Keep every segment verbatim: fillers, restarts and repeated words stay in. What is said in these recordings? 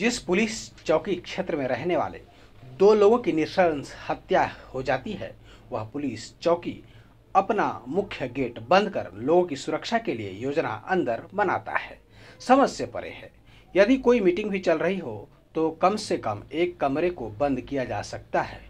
जिस पुलिस चौकी क्षेत्र में रहने वाले दो लोगों की नृशंस हत्या हो जाती है, वह पुलिस चौकी अपना मुख्य गेट बंद कर लोगों की सुरक्षा के लिए योजना अंदर बनाता है। समझ से परे है। यदि कोई मीटिंग भी चल रही हो तो कम से कम एक कमरे को बंद किया जा सकता है,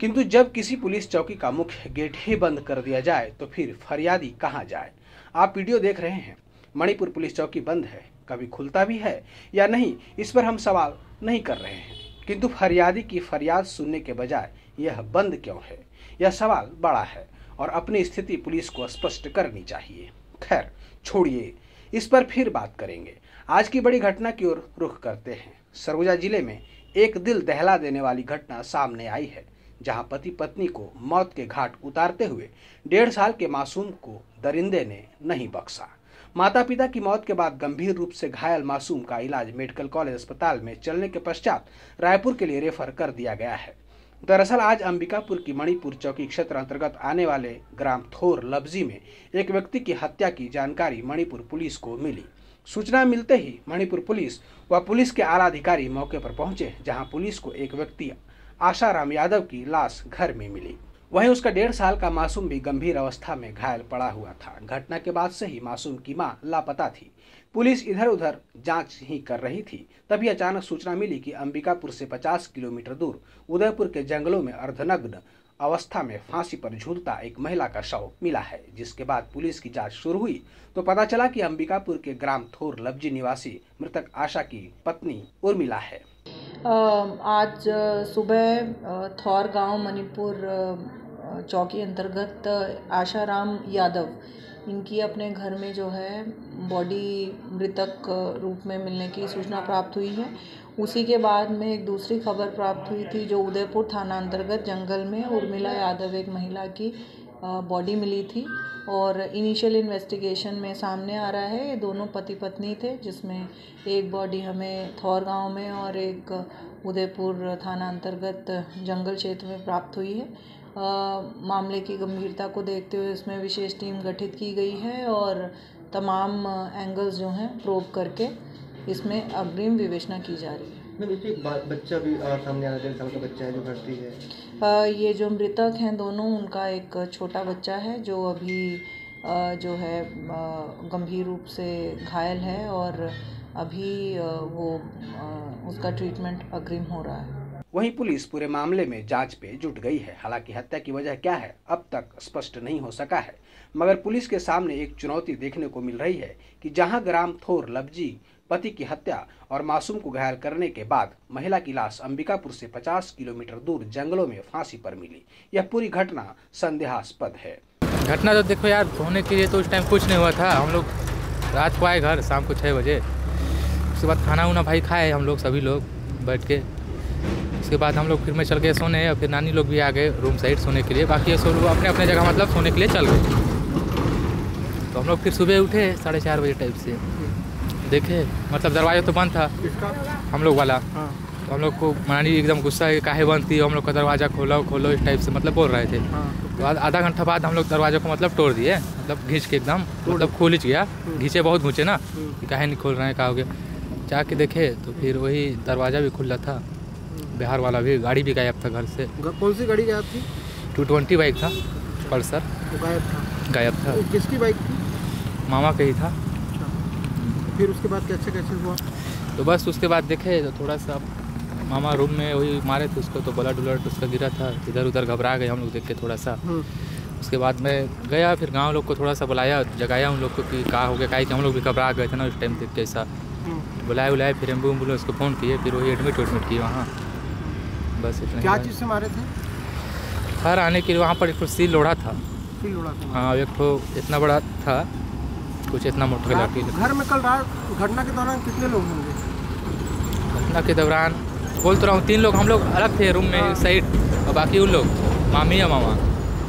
किंतु जब किसी पुलिस चौकी का मुख्य गेट ही बंद कर दिया जाए तो फिर फरियादी कहाँ जाए। आप वीडियो देख रहे हैं, मणिपुर पुलिस चौकी बंद है, कभी खुलता भी है या नहीं इस पर हम सवाल नहीं कर रहे हैं, किंतु फरियादी की फरियाद सुनने के बजाय यह बंद क्यों है, यह सवाल बड़ा है और अपनी स्थिति पुलिस को स्पष्ट करनी चाहिए। खैर छोड़िए, इस पर फिर बात करेंगे। आज की बड़ी घटना की ओर रुख करते हैं। सरगुजा जिले में एक दिल दहला देने वाली घटना सामने आई है, जहां पति पत्नी को मौत के घाट उतारते हुए डेढ़ साल के मासूम को दरिंदे ने नहीं बख्शा। माता पिता की मौत के बाद गंभीर रूप से घायल मासूम का इलाज मेडिकल कॉलेज अस्पताल में चलने के पश्चात रायपुर के लिए रेफर कर दिया गया है। दरअसल आज अंबिकापुर की मणिपुर चौकी क्षेत्र अंतर्गत आने वाले ग्राम थोर-लब्जी में एक व्यक्ति की हत्या की जानकारी मणिपुर पुलिस को मिली। सूचना मिलते ही मणिपुर पुलिस व पुलिस के आला अधिकारी मौके पर पहुंचे, जहां पुलिस को एक व्यक्ति आशाराम यादव की लाश घर में मिली। वहीं उसका डेढ़ साल का मासूम भी गंभीर अवस्था में घायल पड़ा हुआ था। घटना के बाद से ही मासूम की मां लापता थी। पुलिस इधर उधर जांच ही कर रही थी, तभी अचानक सूचना मिली कि अंबिकापुर से पचास किलोमीटर दूर उदयपुर के जंगलों में अर्धनग्न अवस्था में फांसी पर झूलता एक महिला का शव मिला है। जिसके बाद पुलिस की जांच शुरू हुई तो पता चला कि अंबिकापुर के ग्राम थोर-लब्जी निवासी मृतक आशा की पत्नी उर्मिला है। आज सुबह थौर गांव मणिपुर चौकी अंतर्गत आशाराम यादव, इनकी अपने घर में जो है बॉडी मृतक रूप में मिलने की सूचना प्राप्त हुई है। उसी के बाद में एक दूसरी खबर प्राप्त हुई थी, जो उदयपुर थाना अंतर्गत जंगल में उर्मिला यादव एक महिला की बॉडी मिली थी और इनिशियल इन्वेस्टिगेशन में सामने आ रहा है ये दोनों पति पत्नी थे, जिसमें एक बॉडी हमें थौर गांव में और एक उदयपुर थाना अंतर्गत जंगल क्षेत्र में प्राप्त हुई है। आ, मामले की गंभीरता को देखते हुए इसमें विशेष टीम गठित की गई है और तमाम एंगल्स जो हैं प्रोब करके इसमें अग्रिम विवेचना की जा रही है। बच्चा भी सामने आ रहा है, बच्चा है जो भर्ती है। ये जो मृतक हैं दोनों, उनका एक छोटा बच्चा है जो अभी जो है गंभीर रूप से घायल है और अभी वो उसका ट्रीटमेंट अग्रिम हो रहा है। वहीं पुलिस पूरे मामले में जांच पे जुट गई है। हालांकि हत्या की वजह क्या है अब तक स्पष्ट नहीं हो सका है, मगर पुलिस के सामने एक चुनौती देखने को मिल रही है कि जहां ग्राम थोर-लब्जी पति की हत्या और मासूम को घायल करने के बाद महिला की लाश अंबिकापुर से पचास किलोमीटर दूर जंगलों में फांसी पर मिली, यह पूरी घटना संदेहास्पद है। घटना तो देखो यार, होने के लिए तो उस टाइम कुछ नहीं हुआ था। हम लोग रात को आए घर शाम को छः बजे, उसके बाद खाना उना भाई खाए हम लोग सभी लोग बैठ के। उसके बाद हम लोग फिर में चल गए सोने और फिर नानी लोग भी आ गए रूम साइड सोने के लिए, बाकी ये सो लोग अपने अपने जगह मतलब सोने के लिए चल गए। तो हम लोग फिर सुबह उठे साढ़े चार बजे टाइप से, देखे मतलब दरवाज़ा तो बंद था हम लोग वाला। हाँ। तो हम लोग को नानी एकदम गुस्सा है, काहे बंद थी, हम लोग का दरवाज़ा खोलो खोलो इस टाइप से मतलब बोल रहे थे। हाँ। तो आधा घंटा बाद हम लोग दरवाजे को मतलब तोड़ दिए, मतलब घींच के एकदम मतलब खोल ही गया, घींचे बहुत घूंचे ना, काहे नहीं खोल रहे हैं, कहोगे जाके देखे तो फिर वही दरवाज़ा भी खुला था। बिहार वाला भी गाड़ी भी गायब था घर से। कौन सी गाड़ी गायब थी? टू ट्वेंटी बाइक था पल्सर, गायब था। गायब था। किसकी बाइक थी? मामा का ही था। फिर उसके बाद कैसे कैसे हुआ? तो बस उसके बाद देखे तो थोड़ा सा मामा रूम में वही मारे थे उसको, तो ब्लड उलट उसका गिरा था, इधर उधर घबरा गए हम लोग देख के थोड़ा सा। उसके बाद मैं गया फिर गाँव लोग को थोड़ा सा बुलाया जगाया उन लोग को कि कहा हो गया, कहा कि हम लोग भी घबरा गए थे ना उस टाइम देख के ऐसा। बुलाए बुलाए फिर एम्बुलेंस को फ़ोन किए, फिर वही एडमिट वेडमिट किए वहाँ। बस इतना। क्या चीज़ से मारे थे? घर आने के लिए वहाँ पर एक सील लोढ़ा था। सील लोढ़ा था? हाँ, एक तो इतना बड़ा था कुछ इतना मोटा लाठी। घर में कल रात घटना के दौरान कितने लोग होंगे? घटना के दौरान बोल तो रहा हूँ तीन लोग हम लोग अलग थे रूम में साइड, और बाकी उन लोग मामी या मामा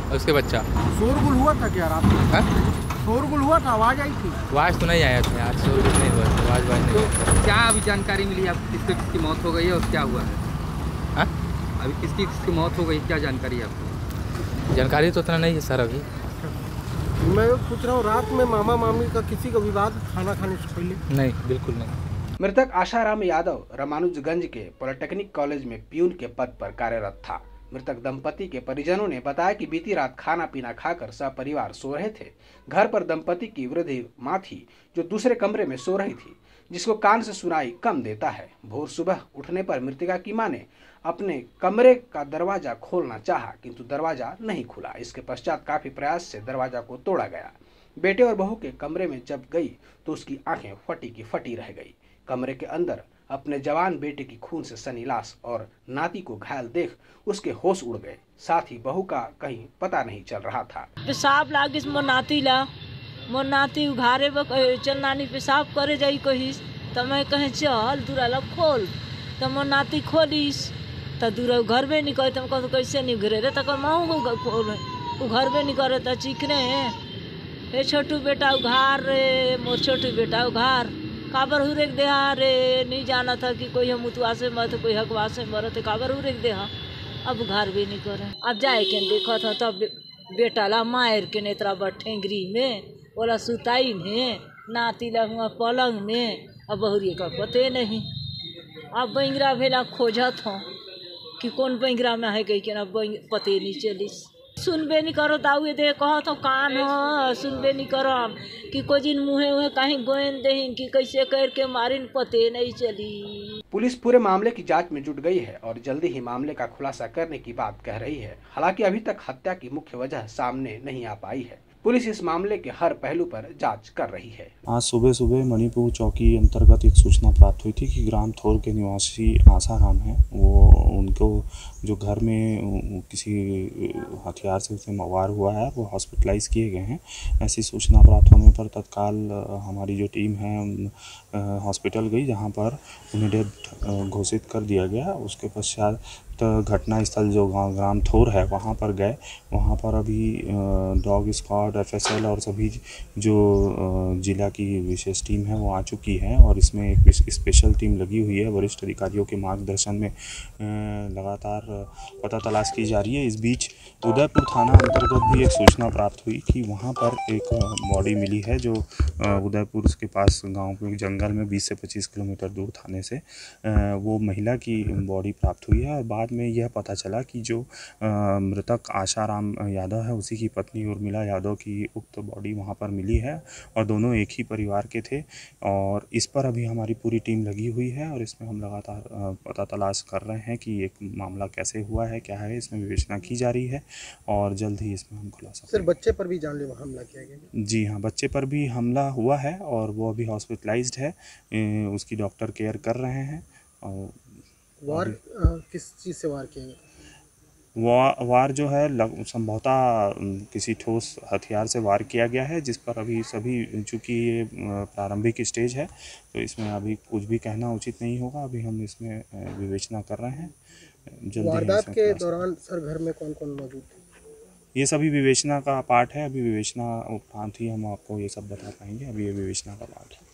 और उसके बच्चा। शोरगुल हुआ था क्या रात में? शोरगुल हुआ था, आवाज़ आई थी? आवाज़ तो नहीं आया था, आज शोरगुल नहीं हुआ था, आवाज़ वाज नहीं। क्या अभी जानकारी मिली आपको किसके किसकी मौत हो गई है और क्या हुआ है? हाँ अभी किसकी किसकी मौत हो गई, क्या जानकारी है आपको? जानकारी तो उतना नहीं है सर। अभी मैं पूछ रहा हूँ रात में मामा मामी का किसी का विवाद खाना खाने से पहले? नहीं बिल्कुल नहीं। मृतक आशाराम यादव रामानुजगंज के पॉलिटेक्निक कॉलेज में प्यून के पद पर कार्यरत था। मृतक दंपति के परिजनों ने बताया कि बीती रात खाना पीना खाकर सपरिवार सो रहे थे। घर पर दंपति की वृद्ध माँ थी जो दूसरे कमरे में सो रही थी, जिसको कान से सुनाई कम देता है। भोर सुबह उठने पर मृतिका की मां ने अपने कमरे का दरवाजा खोलना चाहा, किंतु दरवाजा नहीं खुला। इसके पश्चात काफी प्रयास से दरवाजा को तोड़ा गया। बेटे और बहू के कमरे में जब गई तो उसकी आंखें फटी की फटी रह गई। कमरे के अंदर अपने जवान बेटे की खून से सनी लाश और नाती को घायल देख उसके होश उड़ गए। साथ ही बहू का कहीं पता नहीं चल रहा था। पेशाब लागिस मोर नाती ला, मोर नाती उघारे चल नानी पेशाब करे जाई कहिस तो मैं कहे चल दूरा ला खोल, तो मोर नाती खोलिस तो दूरा घर में नहीं कहे। तुम कैसे नहीं घरे रे, तक माऊ वो घर में नहीं करे तो चिखने हे छोटू बेटा उघार रे, मोर छोटू बेटा उघार काबर हुरेक देहा रे। नहीं जाना था कि कोई हम उतवा से मत कोई हकवा से मरत, काबर हुरेक देहा। अब घर भी नहीं करे, अब जाए के देखा था तब बेटा ला मायर के नेत्रा बड़ ठेंगरी में बोला सुताई में नाती ला हुआ पलंग में। अब बहुरिए का पते नहीं। अब बैंगरा भेला खोजत हों कि कौन बैंगरा में है, कही के ना पते नहीं चलिस। सुनबे नहीं करो दाऊ दे कहो तो कान हो, सुनबे नहीं करो हम कि कोई दिन मुहे हुए कहीं गोयन देहिन कि कैसे करके मारिन पते नहीं चली। पुलिस पूरे मामले की जांच में जुट गई है और जल्दी ही मामले का खुलासा करने की बात कह रही है। हालांकि अभी तक हत्या की मुख्य वजह सामने नहीं आ पाई है। पुलिस इस मामले के हर पहलू पर जांच कर रही है। आज सुबह सुबह मणिपुर चौकी अंतर्गत एक सूचना प्राप्त हुई थी कि ग्राम थोर के निवासी आशाराम हैं, वो उनको जो घर में किसी हथियार से उसे वार हुआ है वो हॉस्पिटलाइज किए गए हैं। ऐसी सूचना प्राप्त होने पर तत्काल हमारी जो टीम है हॉस्पिटल गई, जहाँ पर उन्हें डेड घोषित कर दिया गया। उसके पश्चात घटना स्थल जो ग्राम थोर है वहाँ पर गए। वहाँ पर अभी dog squad, F S L और सभी जो जिला की विशेष टीम है वो आ चुकी है और इसमें एक स्पेशल टीम लगी हुई है। वरिष्ठ अधिकारियों के मार्गदर्शन में लगातार पता तलाश की जा रही है। इस बीच उदयपुर थाना अंतर्गत भी एक सूचना प्राप्त हुई कि वहाँ पर एक बॉडी मिली है जो उदयपुर के पास गाँव के जंगल में बीस से पच्चीस किलोमीटर दूर थाने से वो महिला की बॉडी प्राप्त हुई है। और बाद में यह पता चला कि जो मृतक आशाराम यादव है उसी की पत्नी उर्मिला यादव की उक्त बॉडी वहां पर मिली है और दोनों एक ही परिवार के थे। और इस पर अभी हमारी पूरी टीम लगी हुई है और इसमें हम लगातार पता तलाश कर रहे हैं कि एक मामला कैसे हुआ है, क्या है, इसमें विवेचना की जा रही है और जल्द ही इसमें हम खुलासा। सर, बच्चे पर भी जानलेवा हमला किया गया? जी हाँ, बच्चे पर भी हमला हुआ है और वो अभी हॉस्पिटलाइज्ड है, उसकी डॉक्टर केयर कर रहे हैं। और वार आ, किस चीज़ से वार किया गया? वा, वार जो है संभवतः किसी ठोस हथियार से वार किया गया है, जिस पर अभी सभी, चूँकि ये प्रारंभिक स्टेज है तो इसमें अभी कुछ भी कहना उचित नहीं होगा। अभी हम इसमें विवेचना कर रहे हैं। जल्दी वारदात के दौरान सर घर में कौन कौन मौजूद थे? ये सभी विवेचना का पार्ट है। अभी विवेचना उपरांत ही हम आपको ये सब बता पाएंगे। अभी ये विवेचना का पार्ट है।